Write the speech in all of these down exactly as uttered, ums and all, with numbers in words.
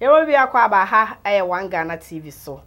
Yewo bi akwa ba ha e wan Ghana T V so.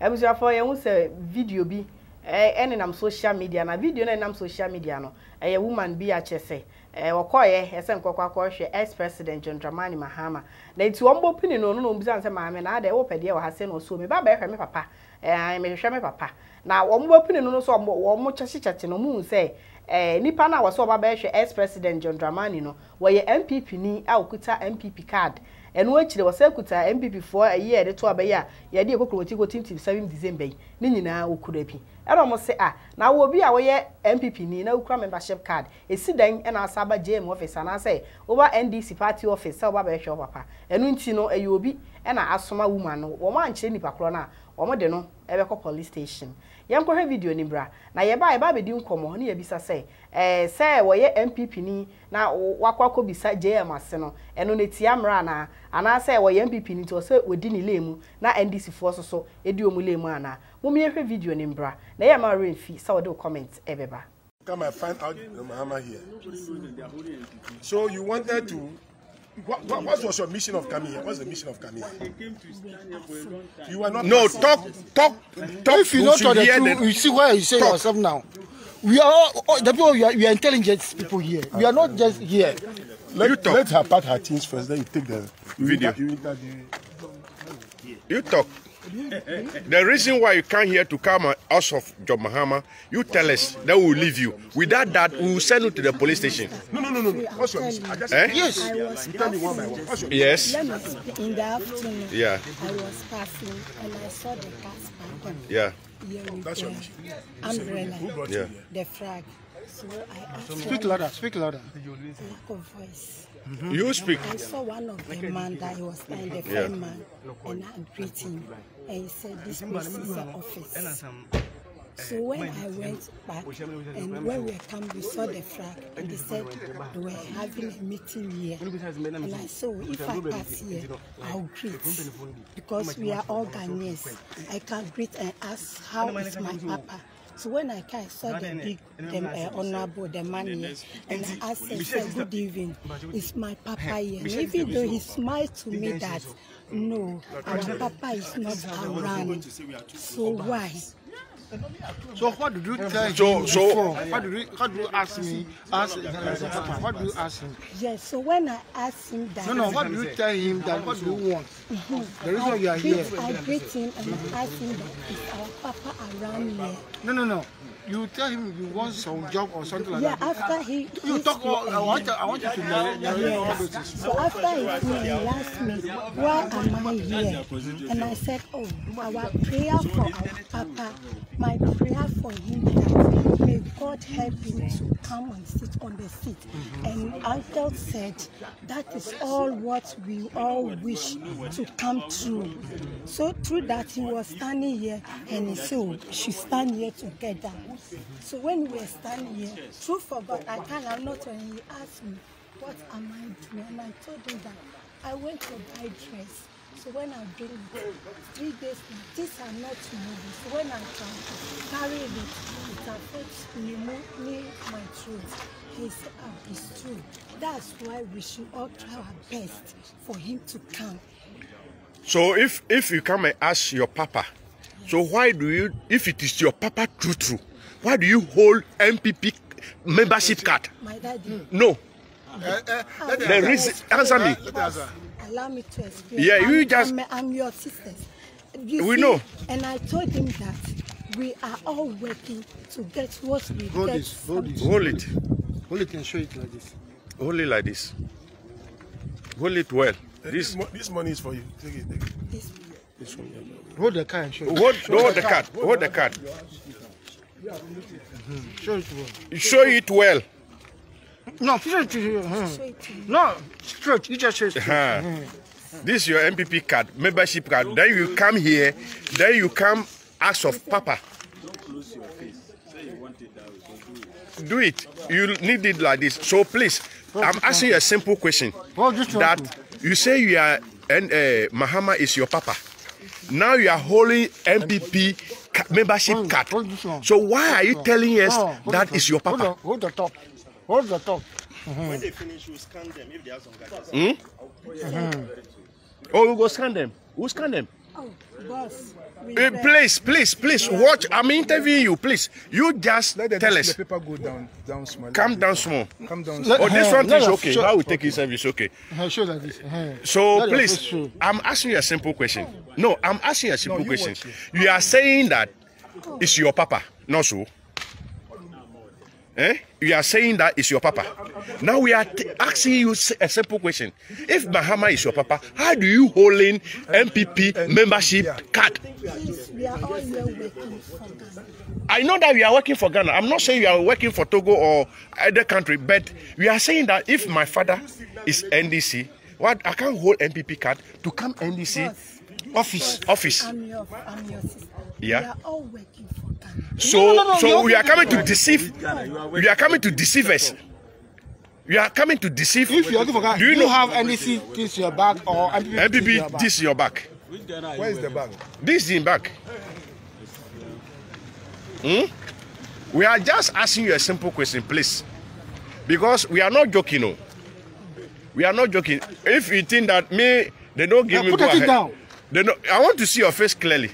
Ebusu afọ ye hu se video bi e ne nam social media na video na nam social media no. E woman bi a chese. E wokoye ese nkokwa kwohwe ex president John Dramani Mahama. Na iti wo mbo pini no no mbisa nse maame na ade wo pede wo ha se no so me ba ba ehwe me papa. Eh me hwe me papa. Na wo mbo pini no no so wo mo cheche cheche no mu nse eh nipa na wo so ba ba ehwe ex president John Dramani no wo ye N P P ni a okuta N P P card. Enu achire wo se kuta M P P for a year de to abeya ye de ekokroti ko tim tim seventh December yi ni nyina okura bi e no mo se ah na wo bi a wo ye M P P ni na okura membership card e si dan e na asaba J M office na se oba N D C party office oba be hwe papa enu nti no e obi e na asoma woman no wo ma anchire ni pakro na wo mo de no e be ko police station ye nko hwe video ni bra na ye ba ye ba be di nkomo na ye bisa se eh se wo ye M P P ni na wakwa ko bisa J M ase no enu ne ti amra na ana say wo M P P ni to say wodi ni lemu na N D C for so so edi omu lemu ana mo me hwe video ni mbra na ya ma rain fi say we comment e beba come I find out Mahama here. So you wanted to what, what what was your mission of coming here? What's the mission of coming here? You are not no talk talk talk if you not talk the truth, you see where you say yourself now. We are all, all the people we are, we are intelligent people here. We are not just here. Let, you talk. Let her part her things first, then you take the video. You, you, you talk. The reason why you can't hear to come out of John Mahama, you tell us that we will leave you. Without that, we will send you to the police station. No, no, no, no. What's your mission? I just, eh? Yes. I was tell me one by one. What's your yes. In the afternoon, yeah. I was passing and I saw the cars parking. Yeah. Here with that's your mission. Umbrella. Who brought yeah. you here? The flag. So I asked speak louder. Speak louder. Lack of voice. Mm-hmm. You speak. I saw one of the man that he was standing, the yeah. friend man, and I greeted him. And he said, this place is an office. So when I went back, and when we came, we saw the flag, and they said they were having a meeting here. And I said, if I pass here, I'll greet. Because we are all Ghanaians. I can greet and ask, how is my papa? So when I came, I saw the big, the uh, honorable, the man here, and I asked him, said, good evening, is my papa here? And even though he smiled to me that, no, our papa is not around, so why? So what do you tell so, so, what do you, what do you ask me? Ask, what do you ask him? Yes, so when I asked him that... No, no, what do you tell him that what do you want? Mm-hmm. The reason I you are greet, here... I greet him and I ask him that is our papa around here? No, no, no. You tell him you want some job or something like yeah, that. Yeah, after he... You talk, well, I, want to, I want you to... Yes. So after he, he asked me, why am I here? And I said, oh, our prayer for our papa, my prayer for him that may God help him to come and sit on the seat. Mm-hmm. And Uncle said, that is all what we all wish to come true. So through that, he was standing here and he said, we should stand here together. So when we were standing here, truth for God, I cannot not when he asked me, what am I doing? And I told him that I went to buy dress. So when I bring it, three days, these are not removed. So when I can carry it, it affects me, me, my truth. His up is true. That's why we should all try our best for him to come. So if if you come and ask your papa, yes. So why do you, if it is your papa true true, why do you hold M P P membership card? My daddy. No. Uh, uh, uh, the reason, answer me. Allow me to explain. Yeah, you I'm, just. I'm, I'm your sister. You we see, know. And I told him that we are all working to get what we hold get. This, hold it. Hold it. Hold it and show it like this. Hold it like this. Hold it well. Uh, this this money is for you. Take it. Take it. This, this one. Hold the card and show it. Hold, show hold the, the card. Hold, hold the card. Hold the card. Mm-hmm. Show it well. Show it well. No, straight. No, straight. You just straight. This is your M P P card, membership card. Then you come here, then you come ask of Papa. Don't close your face. Say you want it, that do it. You need it like this. So please, I'm asking you a simple question. That you say you are, and uh, Mahama is your Papa. Now you are holding M P P membership card. So why are you telling us that is your Papa? Hold the top. Hold the top. Mm-hmm. When they finish, you scan them if they have some gadgets. Mm-hmm. Mm-hmm. Oh, we go scan them. Who scan them? Oh, boss. Uh, please, please, please, watch. I'm interviewing you, please. You just let the, tell us. The paper go down, down small. Come down small. Come down small. Oh, this one is okay. I will take his service, okay. So, please, I'm asking you a simple question. No, I'm asking you a simple question. You are saying that it's your papa, not so. Eh? You are saying that it's your papa. Now we are asking you a simple question. If Mahama is your papa, how do you hold in N P P membership card? Please, we are all here working for Ghana. I know that we are working for Ghana. I'm not saying we are working for Togo or other country, but we are saying that if my father is N D C, what I can't hold N P P card to come N D C office. Office. I'm your, I'm your sister. Yeah. We are all working for Ghana. So, no, no, no, so we are coming to deceive. We are coming to deceive us. We are coming to deceive. If you are for Ghana, do you, you know have N D C this your back or M P P this your back? Where is the back? This is in back. Hmm? We are just asking you a simple question, please, because we are not joking. No, we are not joking. If you think that me, they don't give yeah, me go ahead. Down. They don't, I want to see your face clearly.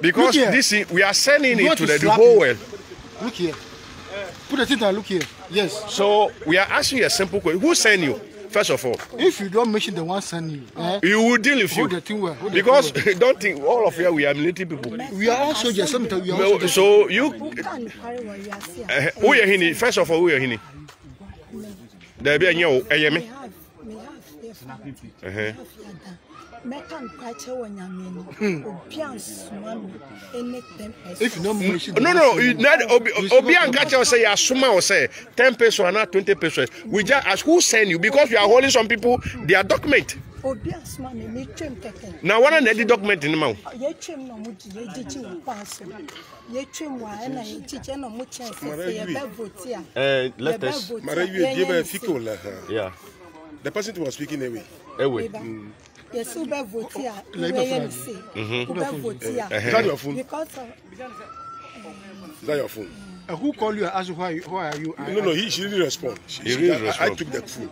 Because this is, we are sending it to the, the whole world. Look here. Put the thing down, look here. Yes. So we are asking you a simple question. Who sent you, first of all? If you don't mention the one sent you, eh, you will deal with you. The thing well, because the don't think all of you we are military people. We are also just some we are also so you uh, who are hini? First of all, who are hini? There be a new A M A. Uh-huh. If no, no, no, Obian Gacha say, Asuma will say ten pesos and not twenty pesos. We just ask who send you because we are holding some people their document. Now, what are the document in the mouth? Uh, let us. Yeah. The person who was speaking away. Away. Mm. Yes, Uber Votia, Uber Votia. Because of. Is that your phone? Uh, who called you and asked you why, why are you? No, no, he, she didn't respond. She, she didn't I, respond. I took that phone.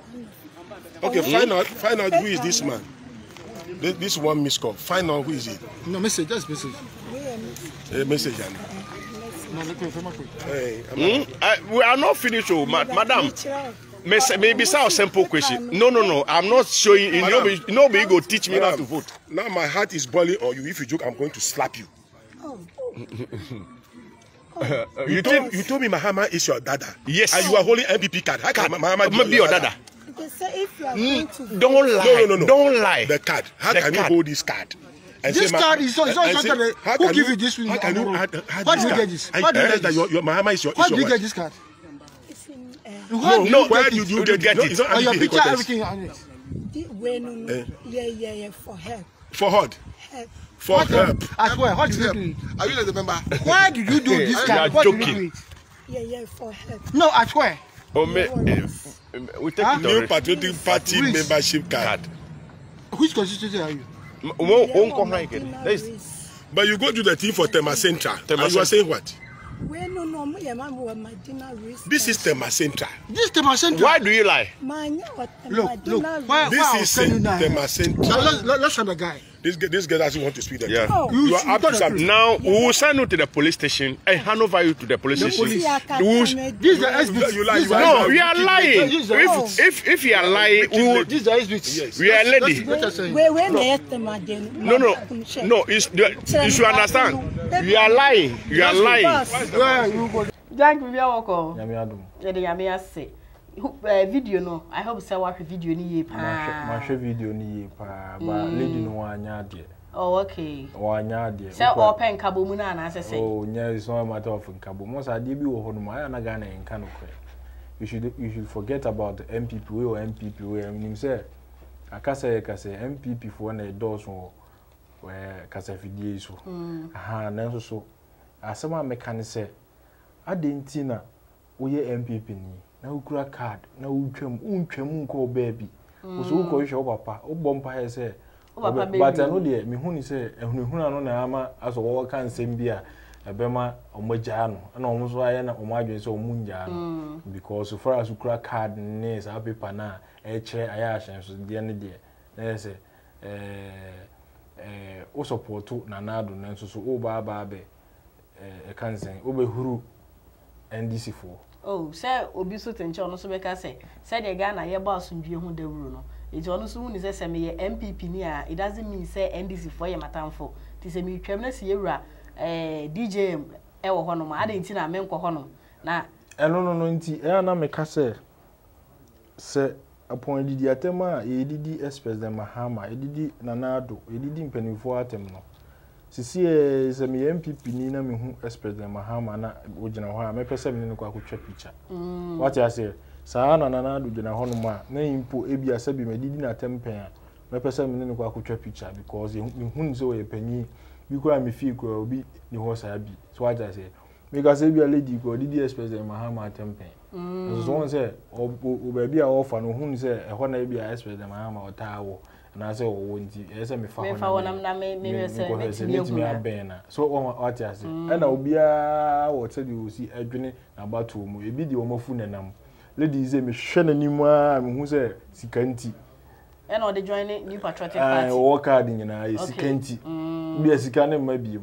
Okay, mm? find out find out who is this man. This, this one missed call. Find out who is it. No, message, just message. A message, Anna. No, look, hey, mm? I, we are not finished, oh, ma madam. Maybe it's a simple question. No, no, no. I'm not showing you. Nobody, nobody go teach me how to vote. Now my heart is boiling on you. If you joke, I'm going to slap you. Oh. oh. You, told, you told me Mahama is your dada. Yes. And you are holding N P P card. How can Mahama be your dada? If you are going to vote. Don't lie. No, no, no. Don't lie. The card. How can you hold this card? This card is so important. Who give you this? How can you add this card? How do you get this? How do you get this? Your Mahama is your dada. How do you get this card? No, no, where did you get it? Your picture, everything on it. Yeah, yeah, yeah, for help. For what? Help. For help. As well, what did you do? Are you the member? Why did you do this card? What did you do it? Yeah, yeah, for help. No, as well. We take New Patriotic Party membership card. Which constituency are you? But you go to the team for Tema Central. And you are saying what? This is Tema Central. This is Tema Central. Why do you lie? Look, look. Why, this why is Tema Central. Let's have a guy. This this guy doesn't want to speak. Yeah. Oh, you, you are up to now. We will send you to the police station and hand over you to the police the station. Police. This is the S B T. You lie. You lie. No, we are lying. If if if you are lying, we will. This is the S B T. We are lady. No, no, no. You should understand. You are lying. You are lying. Thank you, Yoko. Yamiado. Yamiase. Video no, I hope so. Watch video ni pa. My video ni pa, but lady no wanya de. Oh, okay. Wanya de. So open kabomu na na say. Oh, nya is one matter of kabomu. So ade bi wo ho no ma na Ghana en kan ko. You should you should forget about the N P P or N P P we him say. Aka say ka say N P P for na doors wo where ka say fidie so. Aha, na so so. Asema me kan say adenti na we N P P ni. Na ukura card na utwam untwam nko baby oso ukohwe wo papa wo bompa he say but ano de me huni say ehunehuna no na ama aso wo ka nsem bia ebema omagya no na omuzo aye na omadwe say omunja no because for as ukura card ne sa paper na e chere aya ahyen so de ne de na say eh o supportu na nado na nso so o ba ba be eh kanzen o be huru N D C for oh say obi so tenche ono so be ka say say the Ghana ye ba asundwe hu dawuru no it ono so hu ni say say me ye M P P ni a it doesn't mean say N D C for ye matamfo ti say me twam na si ewura eh D J M e wo hono ma adentin na menkwo hono na eno no no nti e na me ka say say upon Didi Atema, a Didi Express de Mahama, a Didi Nanado, a Didi Penifo Atemno. Sisi is a me M P P Nina who Express de Mahama, and I may perceive no quack picture. What I say, Saana Nanado de Nahonoma, name poor Abia Sabi, my Didi Atempa, may perceive no quack picture because in Hunzo a penny, you cry me feel will be the horse I be. So what I say, make us a lady go Didi Express de Mahama Atempa. Mm. So one say, "O baby, I offer no one say, I want to be a expert in my arm or towel." And I say, "Oh, won't you?" I say, "Me found him. Me say, me me a banner." So one what I say, and I will be a what said you see a journey about two more. It be the one phone and um, ladies say me share any more. Me who say sikanti. And all the joining new patriotic party. I work hard in na sikanti. Be a sikane maybe.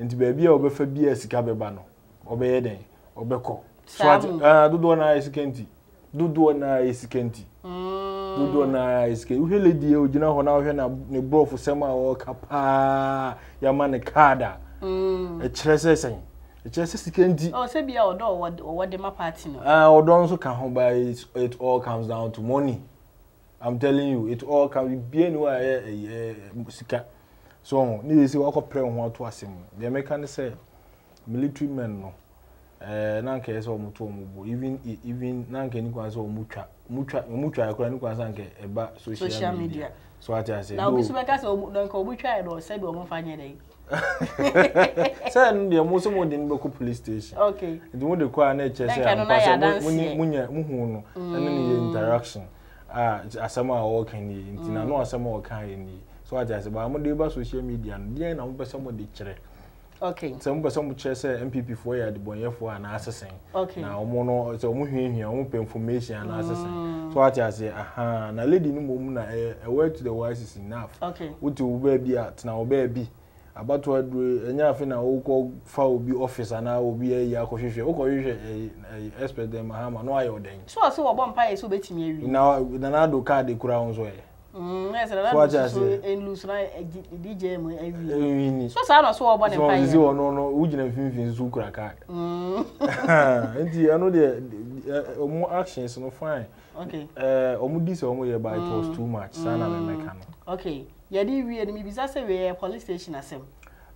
And the baby I will be be a sikabe bano. Obe eden. Obe ko. Ah, do do na iskenti. Do do na iskenti. Do do na iskenti. We le die o jina ho na hwe na ne bro fo sema o kapa ya ma ne kada. Mm. E chese sen. E chese iskenti. Oh, se bia odo o wode ma party no. Ah, odo nso ka ho ba it all comes down to money. I'm telling you, it all can be anywhere eh sika. So, ni se wa ko pre ho ato asem. The American say military men no. Eh nanke eso muto mubo even even nanke ni kwanza omutwa mutwa mutwa yakora ni kwanza nke eba social media so ati ase na obi subeka so nanke omutwa e do se bi omfanye dey sen de mo so mo din be ko police station okay ndi mo de kwa na che se ampasa munya muhu no ene ni interaction ah asama o kan ni ntina no asama o kan ni so ati ase ba mo de ba social media ndi na mo pesa mo de kire. Okay. Some person chase M P P for ya the boy for an assassin. Okay. Now, mono, so moving here, open information and assassin. So, I say, aha, now lady no mumna, a word to the wise is enough. Okay. What to baby at now, baby. About what anything I will call foul be office and I will be a Yakosha, Okoisha, a expert, Mahama, no, I ordain. So, I saw a vampire so betting you. Now, the Nado card the crown's way. Mm, yes, D J so I so about no no we know the more actions no fine. Okay. Eh this by it was too much. Okay. Yeah, the we me we police station asem.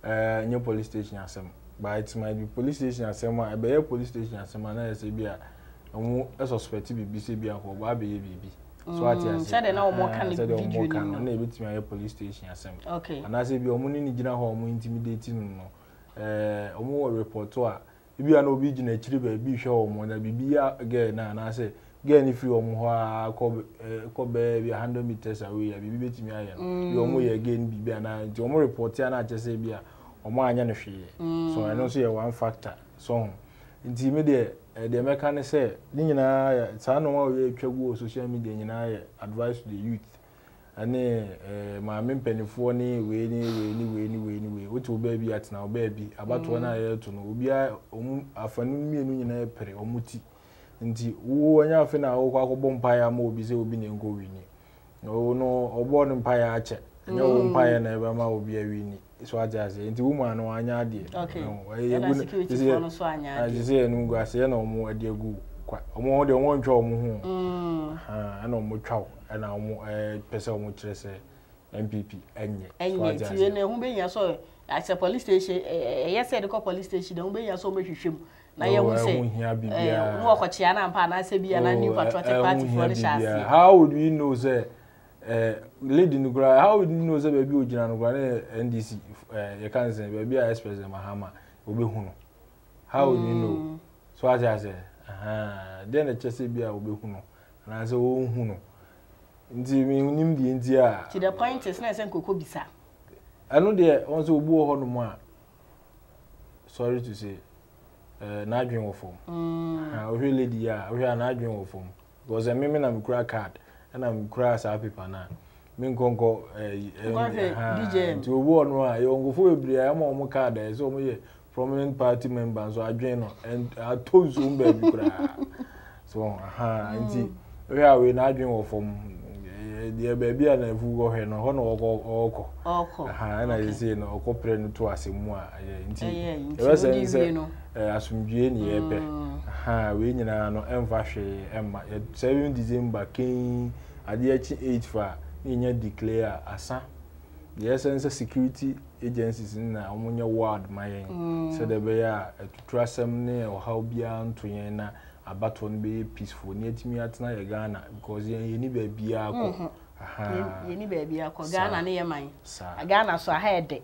Eh no police station asem. But it might be police station asem I be police station asem na say bia omo suspect bi say bia ko ba be bi. So I just said, "No more can be done." My police station assembly. Okay. And I said, "Be omo ni jina ho omo intimidating no. Eh, omo report to a. Ibi an obi jina chiri be bi show omo na bibia again na na say, "Get any free omo ho ko ko be one hundred meters away ya bibi betimi aye no. Be omo ye again bibia na omo report ya na just say bia omo anya no hwe. So I know say one factor. So intimidate the American say, "Nina, it's an hour travel social media, and I advise the youth. And my main penny for any way, anyway, anyway, anyway, what will baby at now, baby, about one hour to know, be a afternoon, and a peri or muti. And the woo and half an hour, walk bonfire more busy will be in going. No, no, or born empire archer, and your empire never will be a winning. So I just say, woman or any idea. Okay. I just say, no, I say, no more, dear good. More than one job, I know much out, and I'm a person which is M P P. And yet, as a police station, yes, I call police station, don't be so much shame. Now you will say, walk at Chiana and Pan, I say, be an annual patriotic party for the chance. How would we know, sir? Eh lady nugura how we know say baby ojina nugura na N D C eh you can say baby express Mahama obehunu how we know so as I say aha then the chese bia obehunu na say wo hunu ndi me nim di ndi a to the point is na say nkoko bisa eno de won say obu ho no mu a sorry to say eh na adwen wo fom ah o lady a o hwe na adwen wo fom because me me na me kura card and I'm crass happy for now. minkonko D J M to one wa yongofo ebria am omo card e so omo prominent party members so adwen no and atozu mba bi kura so aha nti we are we na adwen wo from the baby and evu go he no ho no okko okko aha na yesi no okko pre no to asemu a nti e we say no asumdue ni ebe aha we nyina no emfa hwe emma seven December kin adeachi eight four ni declare asa the essence security agencies na omunya ward mayen so the be ya trustem ne o how bia nto yen na abato no be peaceful ni atimi atena ye Ghana because ye ni ba bia ko aha ye ni ba bia ko Ghana ne ye man Ghana so aha ede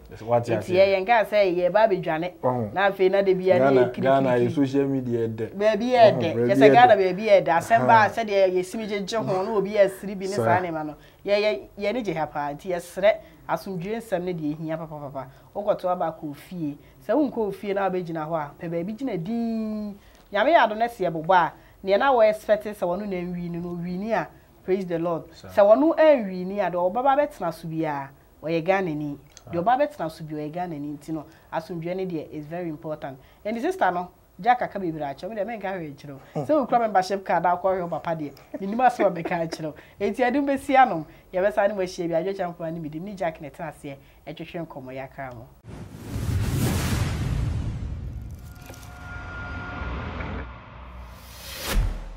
ti ye yen ka say ye ba be dwane na fe na de bia ni kidi Ghana ye social media ede ba bia ede ye say Ghana ba bia ede asemba say de ye simijeje ho no obi asiri bi ni sa ne ma no ye ye ni je hapa ti ye sere asumdwe nsam ne de ehia papa papa okoto aba ko fie say won ko fie na ba gina ho a pe ba bi gina din nyame ya do na se bobo a ne na we expect se wonu na nwi ni no wi ni a praise the Lord se wonu anwi ni a do baba betna so bia o ye ganani do baba betna so bia o ye ganani nti no asumdwe ne de is very important and the sister no jaka ka bibira a chome de me ga we chiro se we kura membership card akwa we papa de minimum se we ka chiro enti adum besi anom ye besa ne we hie bia jo champa ni midim ni jack ne tena se e twehwe nkomo ya ka mo.